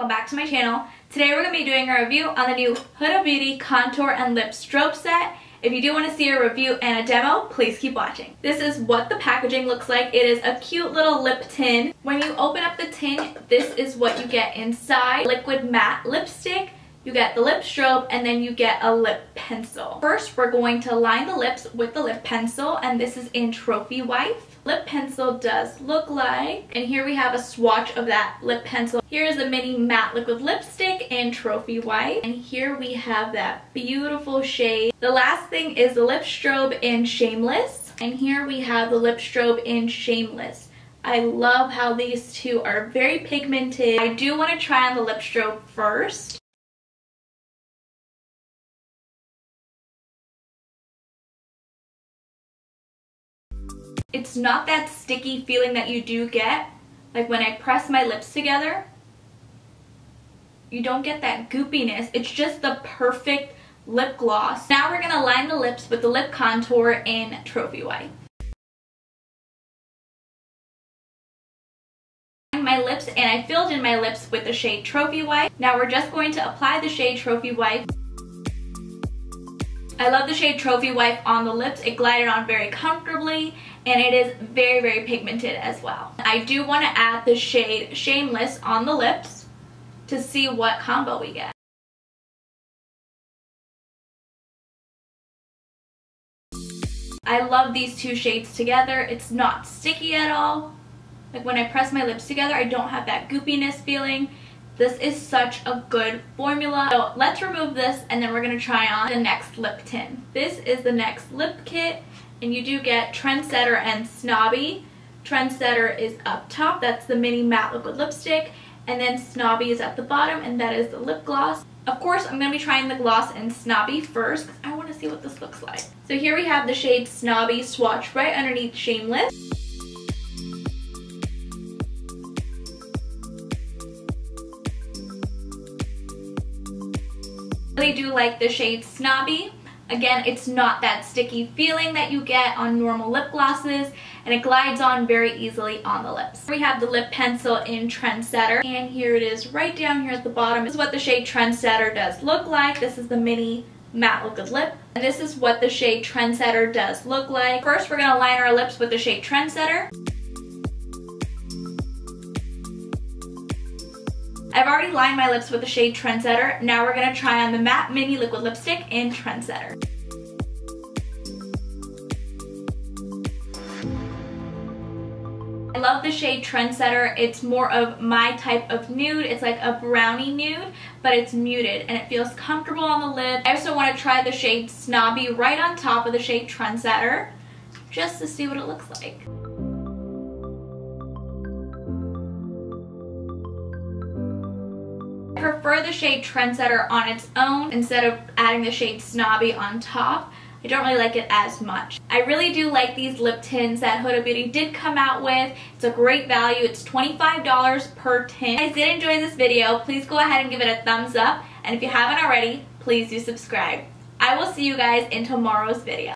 welcome back to my channel. Today we're going to be doing a review on the new Huda Beauty Contour and Lip Strobe Set. If you do want to see a review and a demo, please keep watching. This is what the packaging looks like. It is a cute little lip tin. When you open up the tin, this is what you get inside. Liquid matte lipstick, you get the lip strobe, and then you get a lip pencil. First, we're going to line the lips with the lip pencil, and this is in Trophy Wife. Lip pencil does look like, and here we have a swatch of that lip pencil. Here is a mini matte liquid lipstick in Trophy Wife, and here we have that beautiful shade. The last thing is the lip strobe in Shameless, and here we have the lip strobe in Shameless. I love how these two are very pigmented. I do want to try on the lip strobe first. It's not that sticky feeling that you do get, like when I press my lips together. You don't get that goopiness. It's just the perfect lip gloss. Now we're gonna line the lips with the lip contour in Trophy Wife. My lips, and I filled in my lips with the shade Trophy Wife. Now we're just going to apply the shade Trophy Wife. I love the shade Trophy Wife on the lips. It glided on very comfortably, and it is very, very pigmented as well. I do want to add the shade Shameless on the lips to see what combo we get. I love these two shades together. It's not sticky at all. Like when I press my lips together, I don't have that goopiness feeling. This is such a good formula. So let's remove this, and then we're going to try on the next lip tint. This is the next lip kit, and you do get Trendsetter and Snobby. Trendsetter is up top. That's the mini matte liquid lipstick. And then Snobby is at the bottom, and that is the lip gloss. Of course, I'm going to be trying the gloss in Snobby first, because I want to see what this looks like. So here we have the shade Snobby swatch right underneath Shameless. I really do like the shade Snobby. Again, it's not that sticky feeling that you get on normal lip glosses, and it glides on very easily on the lips. We have the lip pencil in Trendsetter, and here it is right down here at the bottom. This is what the shade Trendsetter does look like. This is the mini matte liquid lip, and this is what the shade Trendsetter does look like. First, we're going to line our lips with the shade Trendsetter. I've already lined my lips with the shade Trendsetter. Now we're going to try on the matte mini liquid lipstick in Trendsetter. I love the shade Trendsetter. It's more of my type of nude. It's like a brownie nude, but it's muted, and it feels comfortable on the lip. I also want to try the shade Snobby right on top of the shade Trendsetter, just to see what it looks like. I prefer the shade Trendsetter on its own instead of adding the shade Snobby on top. I don't really like it as much. I really do like these lip tints that Huda Beauty did come out with. It's a great value. It's $25 per tint. If you guys did enjoy this video, please go ahead and give it a thumbs up. And if you haven't already, please do subscribe. I will see you guys in tomorrow's video.